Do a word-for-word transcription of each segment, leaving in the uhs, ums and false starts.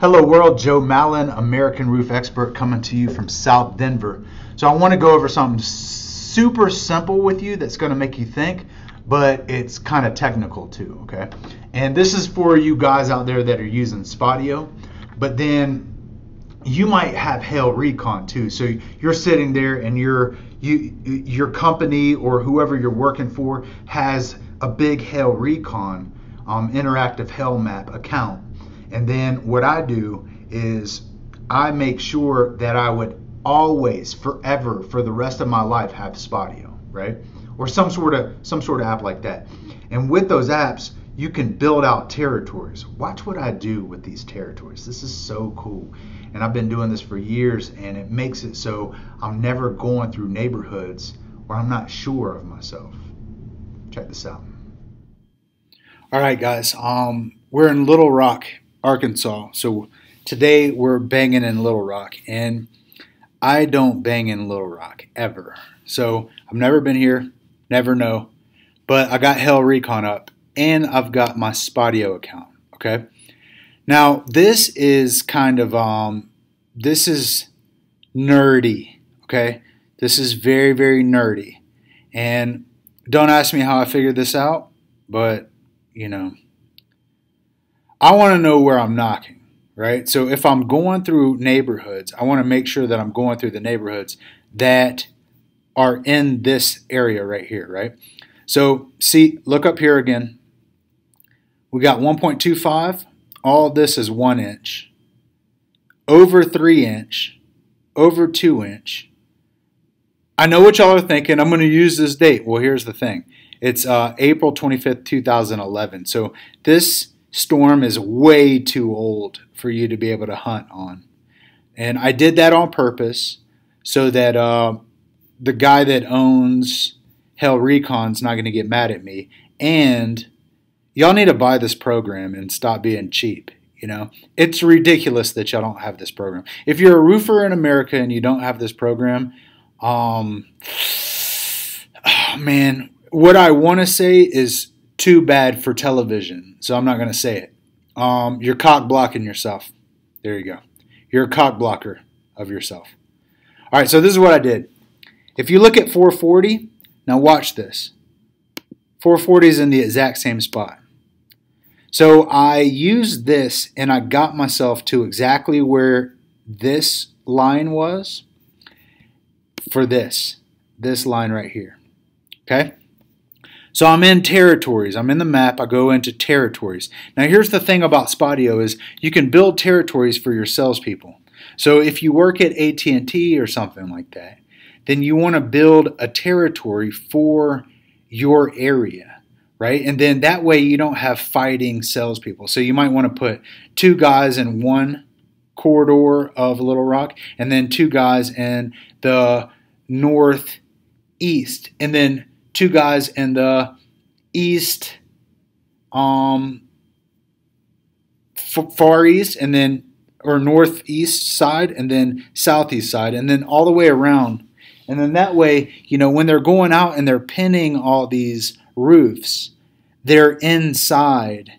Hello world, Joe Mallin, American roof expert, coming to you from South Denver. So I want to go over something super simple with you that's going to make you think, but it's kind of technical too, okay? And this is for you guys out there that are using Spotio, but then you might have Hail Recon too. So you're sitting there and your you your company or whoever you're working for has a big Hail Recon um, Interactive Hail Map account. And then what I do is I make sure that I would always, forever, for the rest of my life, have Spotio, right? Or some sort of some sort of app like that. And with those apps, you can build out territories. Watch what I do with these territories. This is so cool. And I've been doing this for years, and it makes it so I'm never going through neighborhoods where I'm not sure of myself. Check this out. All right, guys. Um, we're in Little Rock, Arkansas. So today we're banging in Little Rock, and I don't bang in Little Rock ever. So I've never been here, never know, but I got Hail Recon up and I've got my Spotio account. Okay. Now this is kind of, um, this is nerdy. Okay. This is very, very nerdy, and don't ask me how I figured this out, but you know, I want to know where I'm knocking, right? So if I'm going through neighborhoods, I want to make sure that I'm going through the neighborhoods that are in this area right here, right? So see, look up here again. We got one point two five. All this is one inch, over three inch, over two inch. I know what y'all are thinking. I'm going to use this date. Well, here's the thing. It's uh, April twenty-fifth, two thousand eleven. So this storm is way too old for you to be able to hunt on, and I did that on purpose so that uh, the guy that owns Hail Recon's not going to get mad at me. And y'all need to buy this program and stop being cheap. You know, it's ridiculous that y'all don't have this program. If you're a roofer in America and you don't have this program, um, oh, man, what I want to say is, too bad for television, so I'm not going to say it. Um, you're cock blocking yourself. There you go. You're a cock blocker of yourself. All right, so this is what I did. If you look at four forty, now watch this. four forty is in the exact same spot. So I used this, and I got myself to exactly where this line was for this, this line right here, okay? So I'm in territories. I'm in the map. I go into territories. Now here's the thing about Spotio is you can build territories for your salespeople. So if you work at A T and T or something like that, then you want to build a territory for your area, right? And then that way you don't have fighting salespeople. So you might want to put two guys in one corridor of Little Rock, and then two guys in the northeast, and then two guys in the east, um, far east, and then, or northeast side, and then southeast side, and then all the way around. And then that way, you know, when they're going out and they're pinning all these roofs, they're inside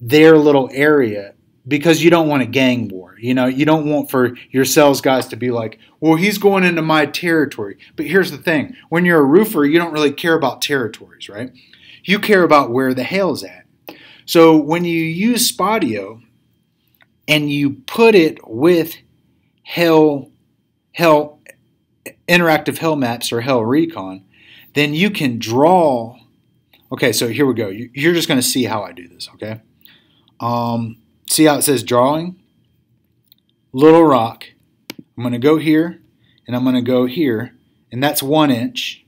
their little area, because you don't want a gang war. You know, you don't want for your sales guys to be like, well, he's going into my territory. But here's the thing. When you're a roofer, you don't really care about territories, right? You care about where the hail's at. So when you use Spotio and you put it with Hail, Hail, Interactive Hail Maps or Hail Recon, then you can draw. Okay, so here we go. You're just going to see how I do this, okay? Um... See how it says drawing? Little Rock. I'm going to go here, and I'm going to go here, and that's one inch.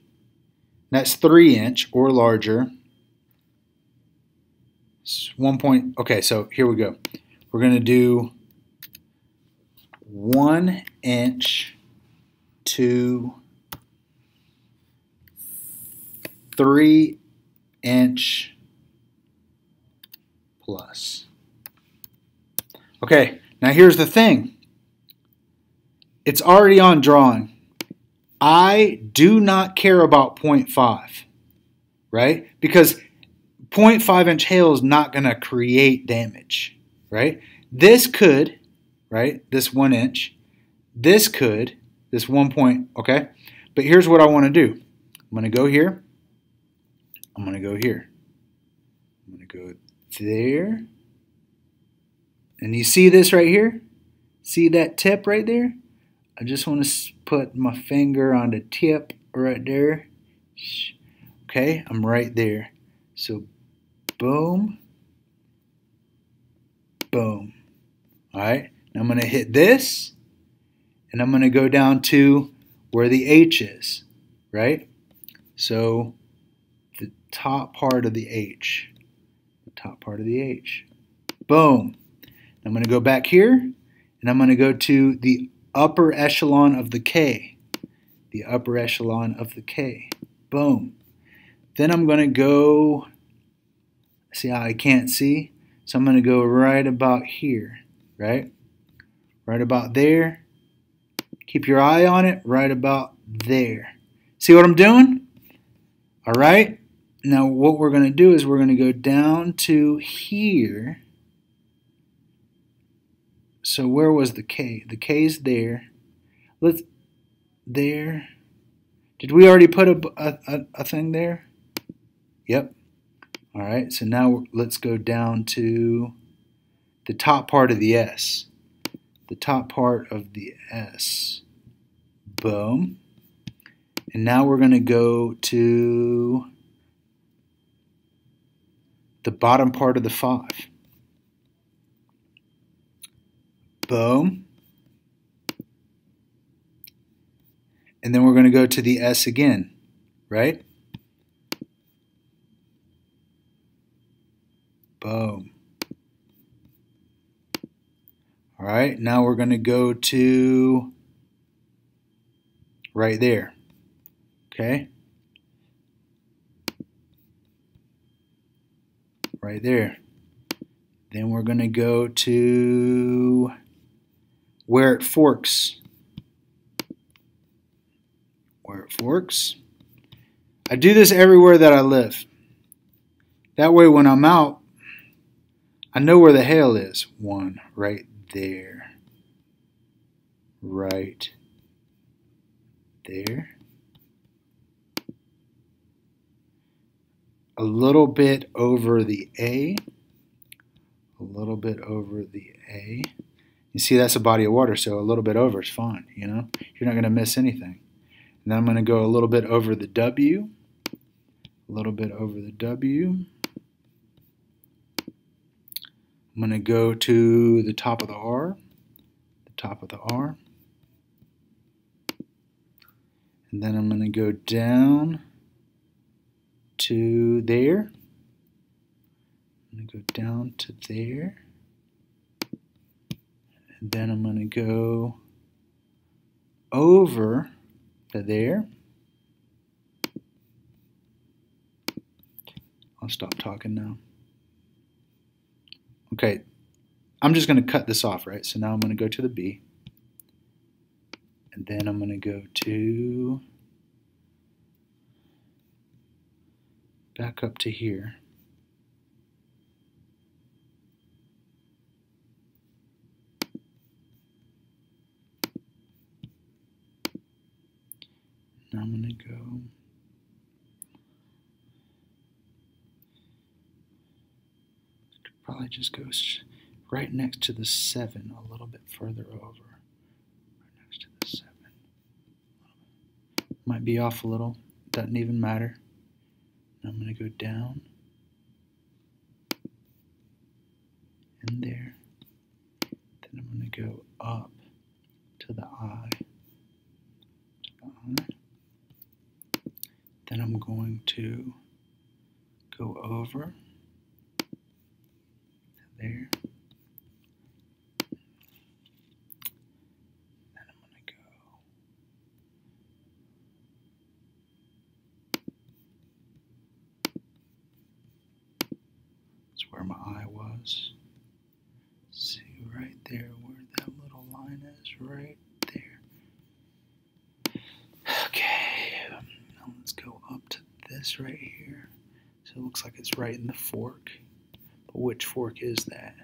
That's three inch or larger. It's one point. Okay, so here we go. We're going to do one inch, two, three inch plus. Okay, now here's the thing. It's already on drawing. I do not care about zero point five, right? Because zero point five inch hail is not going to create damage, right? This could, right, this one inch, this could, this one point, okay? But here's what I want to do. I'm going to go here. I'm going to go here. I'm going to go there. And you see this right here? See that tip right there? I just want to put my finger on the tip right there. Okay, I'm right there. So boom, boom. All right, now I'm going to hit this, and I'm going to go down to where the H is, right? So the top part of the H, the top part of the H. Boom. I'm going to go back here, and I'm going to go to the upper echelon of the K, the upper echelon of the K. Boom. Then I'm going to go, see how I can't see? So I'm going to go right about here, right? Right about there. Keep your eye on it, right about there. See what I'm doing? All right. Now what we're going to do is we're going to go down to here. So where was the K? The K's there. Let's, there. Did we already put a, a, a thing there? Yep. All right, so now let's go down to the top part of the S. The top part of the S. Boom. And now we're going to go to the bottom part of the five. Boom. And then we're going to go to the S again, right? Boom. All right, now we're going to go to right there, okay? Right there. Then we're going to go to where it forks. Where it forks. I do this everywhere that I live. That way when I'm out, I know where the hail is. One right there. Right there. A little bit over the A. A little bit over the A. You see, that's a body of water, so a little bit over is fine, you know? You're not going to miss anything. And then I'm going to go a little bit over the W. A little bit over the W. I'm going to go to the top of the R, the top of the R, and then I'm going to go down to there, I'm going to go down to there, and then I'm going to go over to there. I'll stop talking now. Okay, I'm just going to cut this off, right? So now I'm going to go to the B. And then I'm going to go to back up to here. Now I'm going to go. Probably just go right next to the seven, a little bit further over. Right next to the seven. Might be off a little. Doesn't even matter. I'm going to go down. And there. Then I'm going to go up to the I. To the I. Then I'm going to go over. There. Then I'm going to go. That's where my eye was. See right there where that little line is, right there. Okay, now let's go up to this right here. So it looks like it's right in the fork. Which fork is that?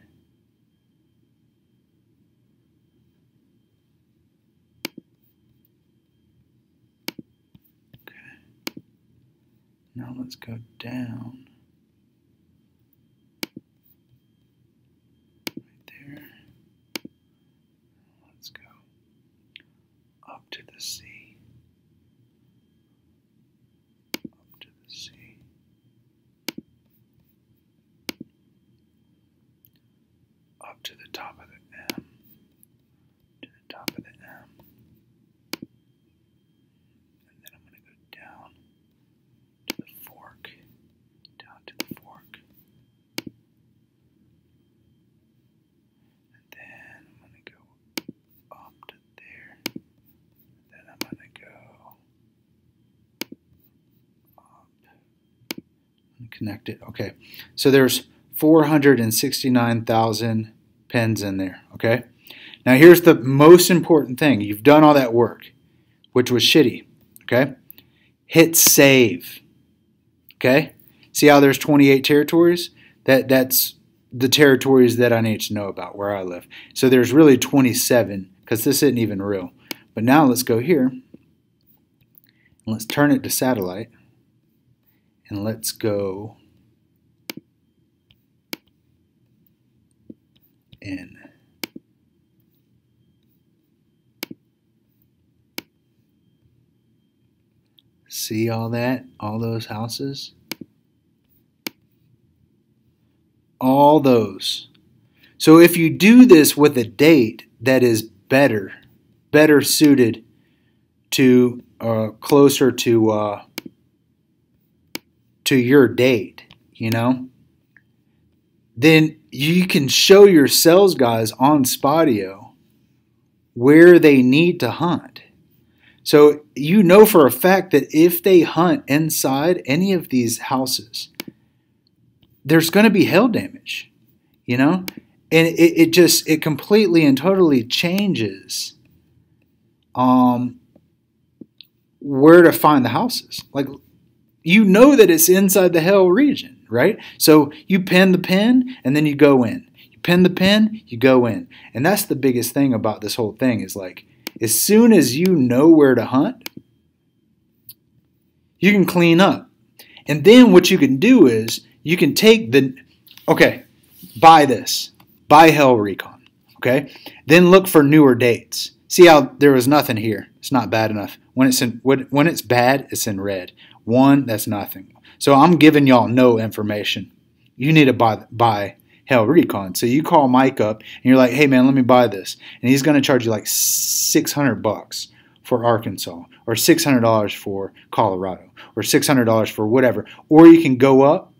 Now let's go down. To the sea, up to the sea, up to the top of the M, to the top of the M, and then I'm going to go down to the fork, down to the fork, and then I'm going to go up to there. I'm going to go up and connect it. Okay, so there's four hundred sixty-nine thousand pins in there, okay? Now here's the most important thing. You've done all that work, which was shitty, okay? Hit save, okay? See how there's twenty-eight territories? That, that's the territories that I need to know about where I live. So there's really twenty-seven because this isn't even real. But now let's go here, and let's turn it to satellite, and let's go in. See all that? All those houses? All those. So if you do this with a date that is better, better suited to uh, closer to uh, to your date, you know, then you can show your sales guys on Spotio where they need to hunt. So you know for a fact that if they hunt inside any of these houses, there's going to be hail damage, you know, and it, it just it completely and totally changes Um, where to find the houses. Like, you know that it's inside the hail region, right? So you pin the pin, and then you go in. You pin the pin, you go in. And that's the biggest thing about this whole thing is, like, as soon as you know where to hunt, you can clean up. And then what you can do is you can take the, okay, buy this. Buy Hail Recon, okay? Then look for newer dates. See how there was nothing here. It's not bad enough. When it's in, when it's bad, it's in red. One, that's nothing. So I'm giving y'all no information. You need to buy, buy Hail Recon. So you call Mike up and you're like, hey man, let me buy this. And he's going to charge you like six hundred bucks for Arkansas or six hundred dollars for Colorado or six hundred dollars for whatever. Or you can go up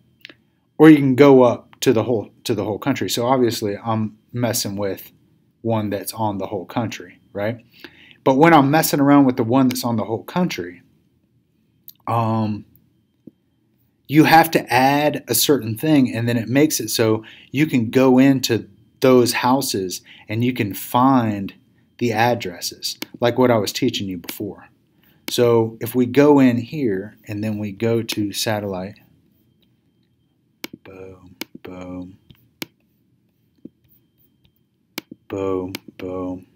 or you can go up to the whole, to the whole country. So obviously I'm messing with one that's on the whole country, right? But when I'm messing around with the one that's on the whole country, um, you have to add a certain thing, and then it makes it so you can go into those houses and you can find the addresses, like what I was teaching you before. So if we go in here and then we go to satellite, boom, boom, boom, boom.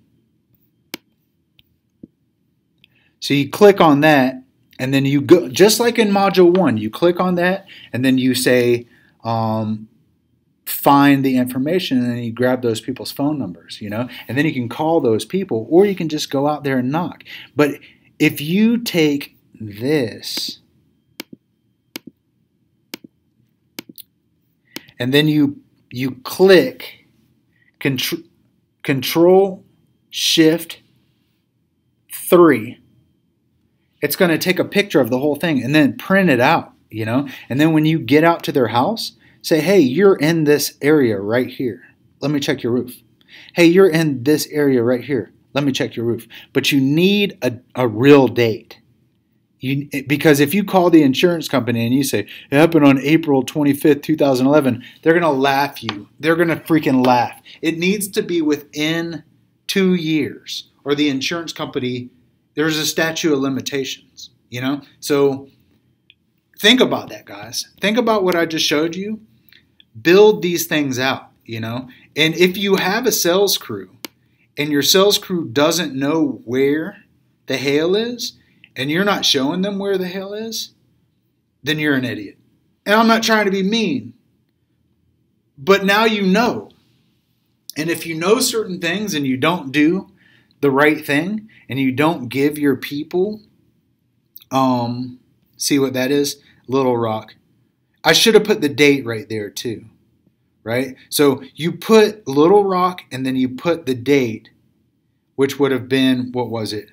So you click on that, and then you go, just like in Module one, you click on that, and then you say, um, find the information, and then you grab those people's phone numbers, you know? And then you can call those people, or you can just go out there and knock. But if you take this, and then you, you click Control, Control Shift three, it's going to take a picture of the whole thing and then print it out, you know? And then when you get out to their house, say, hey, you're in this area right here. Let me check your roof. Hey, you're in this area right here. Let me check your roof. But you need a, a real date. You, because if you call the insurance company and you say, it happened on April twenty-fifth, two thousand eleven, they're going to laugh you. They're going to freaking laugh. It needs to be within two years or the insurance company, there's a statute of limitations, you know? So think about that, guys. Think about what I just showed you. Build these things out, you know? And if you have a sales crew and your sales crew doesn't know where the hail is and you're not showing them where the hail is, then you're an idiot. And I'm not trying to be mean, but now you know. And if you know certain things and you don't do the right thing and you don't give your people, um, see what that is? Little Rock. I should have put the date right there too, right? So you put Little Rock and then you put the date, which would have been, what was it?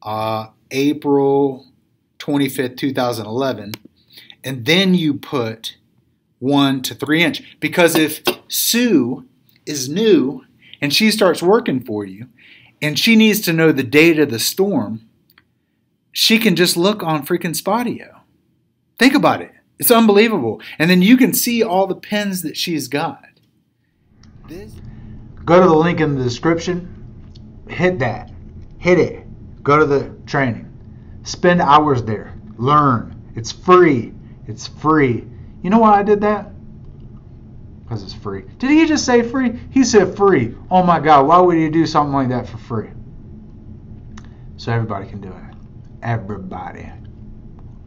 Uh, April twenty-fifth, two thousand eleven. And then you put one to three inch. Because if Sue is new and she starts working for you and she needs to know the date of the storm, she can just look on freaking Spotio. Think about it. It's unbelievable. And then you can see all the pins that she's got. This. Go to the link in the description. Hit that. Hit it. Go to the training. Spend hours there. Learn. It's free. It's free. You know why I did that? Because it's free. Did he just say free? He said free. Oh my God, why would you do something like that for free? So everybody can do it. Everybody.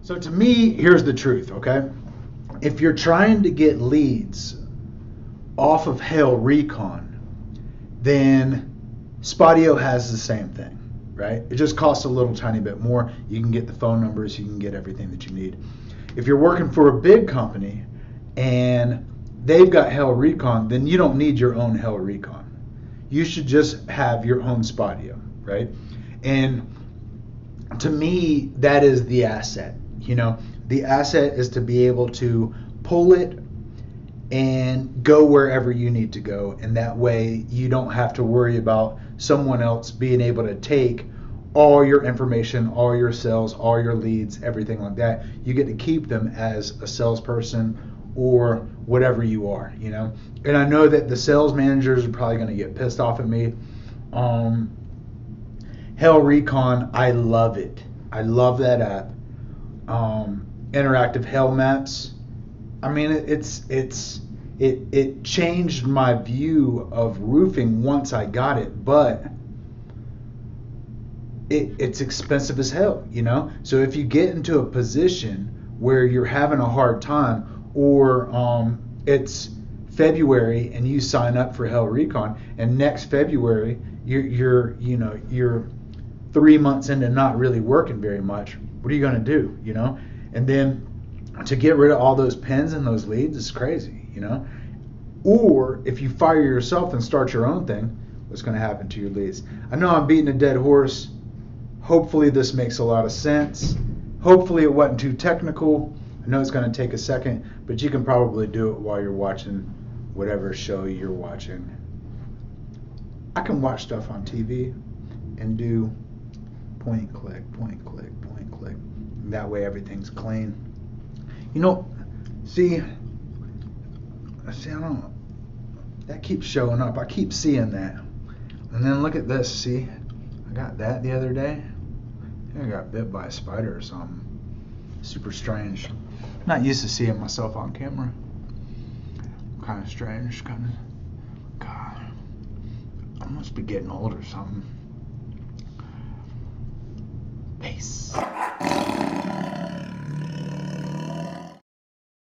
So to me, here's the truth, okay? If you're trying to get leads off of Hail Recon, then Spotio has the same thing. Right? It just costs a little tiny bit more. You can get the phone numbers, you can get everything that you need. If you're working for a big company and they've got Hail Recon, then you don't need your own Hail Recon. You should just have your own Spotio, right? And to me, that is the asset. You know, the asset is to be able to pull it and go wherever you need to go, and that way you don't have to worry about someone else being able to take all your information, all your sales, all your leads, everything like that. You get to keep them as a salesperson or whatever you are, you know. And I know that the sales managers are probably going to get pissed off at me. Um, Hail Recon, I love it. I love that app. Um, Interactive Hail Maps. I mean, it's it's it it changed my view of roofing once I got it, but It, it's expensive as hell, you know? So if you get into a position where you're having a hard time, or um, it's February and you sign up for Hail Recon, and next February you're, you're, you know, you're three months into not really working very much, what are you gonna do, you know? And then to get rid of all those pins and those leads is crazy, you know? Or if you fire yourself and start your own thing, what's gonna happen to your leads? I know I'm beating a dead horse. Hopefully this makes a lot of sense. Hopefully it wasn't too technical. I know it's going to take a second, but you can probably do it while you're watching whatever show you're watching. I can watch stuff on T V and do point, click, point, click, point, click. And that way everything's clean. You know, see, see, I don't know. That keeps showing up. I keep seeing that. And then look at this, see? I got that the other day. I think I got bit by a spider or something. Super strange. I'm not used to seeing myself on camera. Kind of strange. Kind of. God. I must be getting old or something. Peace.